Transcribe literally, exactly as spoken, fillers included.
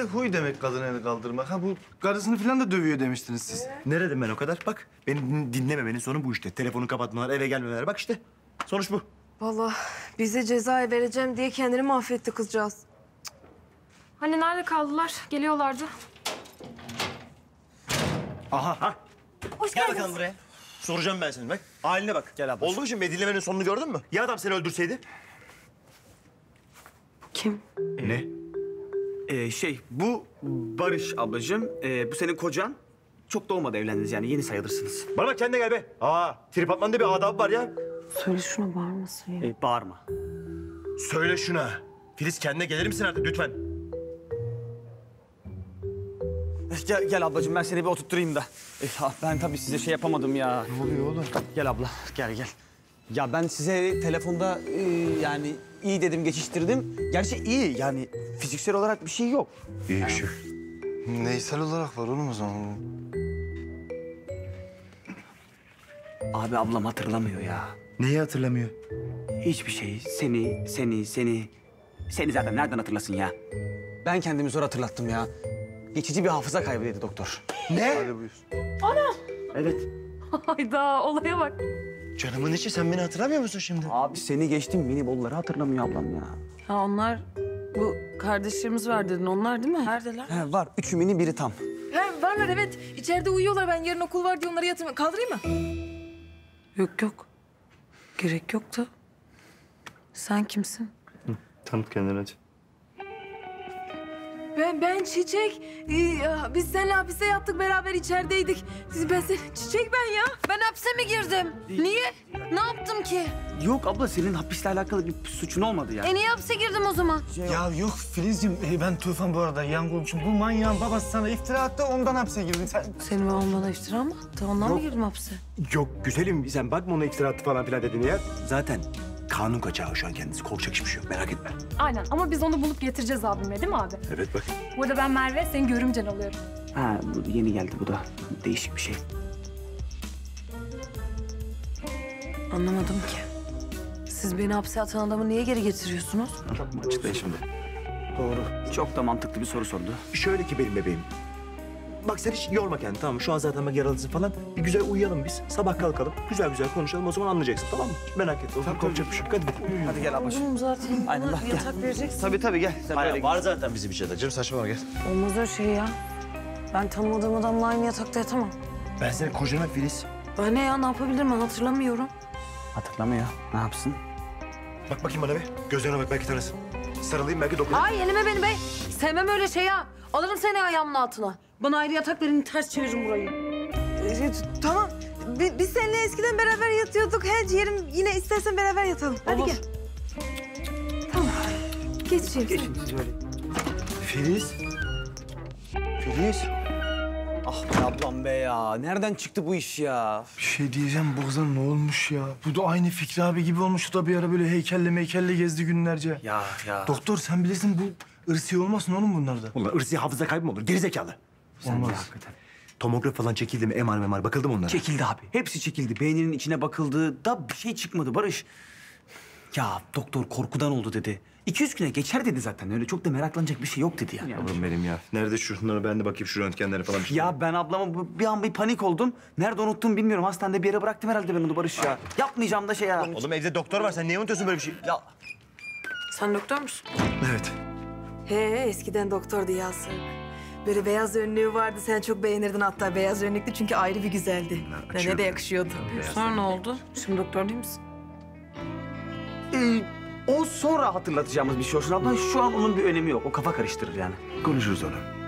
Huy demek kadını el kaldırmak. Ha bu karısını falan da dövüyor demiştiniz siz. Ee? Neredim ben o kadar? Bak beni dinlememenin sonu bu işte. Telefonu kapatmalar, eve gelmemeler. Bak işte sonuç bu. Vallahi bize ceza vereceğim diye kendini mahvetti kızcağız. Cık. Hani nerede kaldılar? Geliyorlardı. Aha. Ha. Hoş geldiniz. Gel bakalım buraya. Soracağım ben seni bak. Haline bak. Gel abla. Oldu mu şimdi? Dinlemenin sonunu gördün mü? Ya adam seni öldürseydi? Kim? Ee, ne? E, şey bu Barış ablacığım. E, bu senin kocan. Çok da olmadı evlendiniz yani. Yeni sayılırsınız. Bana bak kendine gel be. Aa, trip atmanın da bir adabı var ya. Söyle şuna bağırmasın ya. E, bağırma. Söyle şuna. Filiz kendine gelir misin artık lütfen? Gel, gel ablacığım ben seni bir oturtturayım da. E, ben tabii size şey yapamadım ya. Ne oluyor oğlum? Gel abla gel gel. Ya ben size telefonda e, yani iyi dedim geçiştirdim. Gerçi iyi yani fiziksel olarak bir şey yok. İyi yani. Bir şey. Neysel olarak var oğlum o zaman. Abi ablam hatırlamıyor ya. Neyi hatırlamıyor? Hiçbir şey. Seni, seni, seni. Seni zaten nereden hatırlasın ya? Ben kendimi zor hatırlattım ya. Geçici bir hafıza kaybı dedi doktor. Ne? Hadi buyur. Ana! Evet. Hayda olaya bak. Canımın içi sen beni hatırlamıyor musun şimdi? Abi seni geçtim mini bolları hatırlamıyor ablam ya. Ha onlar bu kardeşlerimiz var dedin onlar değil mi? Neredeler? He var. Üçü mini biri tam. He varlar evet. İçeride uyuyorlar ben yarın okul var diye onları yatırma. Kaldırayım mı? Yok yok. Gerek yok da. Sen kimsin? Hı, tanıt kendini hadi. Ben, ben Çiçek. Ee, biz seninle hapiste yattık, beraber içerideydik. Ben sen, Çiçek ben ya. Ben hapse mi girdim? Ee, Niye? Ne yaptım ki? Yok abla, senin hapisle alakalı bir suçun olmadı yani. E niye hapse girdim o zaman? Şey ya yok, yok Filizciğim, e, ben Tufan bu arada yan komşum. Bu manyağın babası sana iftira attı, ondan hapse girdin. Sen... Senin baban bana iftira mı attı? Ondan yok. Mı girdim hapse? Yok güzelim, sen bakma ona iftira attı falan filan dedin ya. Zaten... Kanun kaçağı şu an kendisi. Korkacak hiçbir şey yok. Merak etme. Aynen ama biz onu bulup getireceğiz abimle değil mi abi? Evet bak. Bu arada ben Merve, senin görümcen oluyorum. Ha bu yeni geldi bu da. Değişik bir şey. Anlamadım ki. Siz beni hapse atan adamı niye geri getiriyorsunuz? Çok mantıklı şimdi. Doğru. Çok da mantıklı bir soru sordu. Şöyle ki benim bebeğim. Bak sen hiç yorma kendini tamam mı? Şu an zaten bak yaralısın falan. Bir güzel uyuyalım biz. Sabah kalkalım. Güzel güzel konuşalım. O zaman anlayacaksın tamam mı? Merak etme. Tamam, korkacak bir şey yok. Hadi gel. Hadi gel ablacığım. Oğlum zaten aynen, bak, yatak gel. Vereceksin. Tabii tabii gel. Sen hayır, var zaten bizim içeride. Canım saçmalama gel. Olmaz öyle şey ya. Ben tanımadığım adamla aynı yatakta yatamam. Ben senin kocana Filiz. Öyle ya ne yapabilirim ben hatırlamıyorum. Hatırlamıyor. Ne yapsın? Bak bakayım bana be. Gözlerine bak belki tanısın. Sarılayım belki dokunayım. Ay elime beni be. Sevmem öyle şey ya. Alırım seni ayağımın altına. Bana ayrı yatak verin, ters çevirin burayı. Ee, tamam, biz, biz seninle eskiden beraber yatıyorduk. He ciğerim, yine istersen beraber yatalım. Olur. Hadi gel. Tamam, geç şimdi. Geçin siz böyle. Filiz. Filiz. Ah be ablam be ya, nereden çıktı bu iş ya? Bir şey diyeceğim, baksana ne olmuş ya? Bu da aynı Fikri abi gibi olmuş. O da bir ara böyle heykelle meykelle gezdi günlerce. Ya ya. Doktor sen bilirsin bu ırsi olmasın oğlum bunlarda. Ulan ırsi hafıza kaybı mı olur? Gerizekalı. Olmaz. De, hakikaten. Tomograf falan çekildi mi? M R M R bakıldı mı onlara? Çekildi abi. Hepsi çekildi. Beyninin içine bakıldı da bir şey çıkmadı Barış. Ya doktor korkudan oldu dedi. iki yüz güne geçer dedi zaten. Öyle çok da meraklanacak bir şey yok dedi yani. Ya. Yavrum benim ya. Nerede şunları ben de bakayım şu röntgenlere falan. Şey ya ben ablama bir an bir panik oldum. Nerede unuttum bilmiyorum. Hastanede bir yere bıraktım herhalde ben onu Barış ya. Yapmayacağım da şey ya. Oğlum evde doktor var. Sen niye unutuyorsun böyle bir şey? Ya. Sen doktor musun? Evet. He eskiden doktordu Yasin. Böyle beyaz önlüğü vardı. Sen çok beğenirdin hatta beyaz önlüklü çünkü ayrı bir güzeldi. Ne de yakışıyordu. Sonra ne oldu? Şimdi doktor değil misin? Ee, o sonra hatırlatacağımız bir şey olsun abla. Şu an onun bir önemi yok. O kafa karıştırır yani. Konuşuruz onu.